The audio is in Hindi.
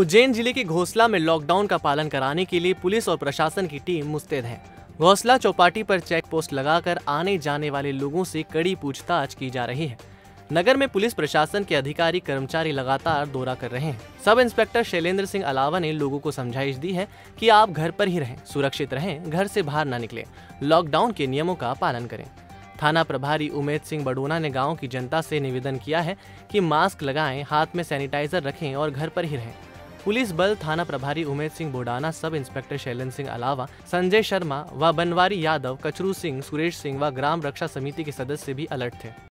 उज्जैन जिले के घोसला में लॉकडाउन का पालन कराने के लिए पुलिस और प्रशासन की टीम मुस्तैद है। घोसला चौपाटी पर चेक पोस्ट लगाकर आने जाने वाले लोगों से कड़ी पूछताछ की जा रही है। नगर में पुलिस प्रशासन के अधिकारी कर्मचारी लगातार दौरा कर रहे हैं। सब इंस्पेक्टर शैलेंद्र सिंह अलावा ने लोगों को समझाइश दी है कि आप घर पर ही रहें, सुरक्षित रहें, घर से बाहर ना निकलें, लॉकडाउन के नियमों का पालन करें। थाना प्रभारी उमेश सिंह बड़ोना ने गाँव की जनता से निवेदन किया है कि मास्क लगाएं, हाथ में सैनिटाइजर रखें और घर पर ही रहें। पुलिस बल थाना प्रभारी उमेश सिंह बड़ोना, सब इंस्पेक्टर शैलेंद्र सिंह अलावा, संजय शर्मा व बनवारी यादव, कचरू सिंह, सुरेश सिंह व ग्राम रक्षा समिति के सदस्य भी अलर्ट थे।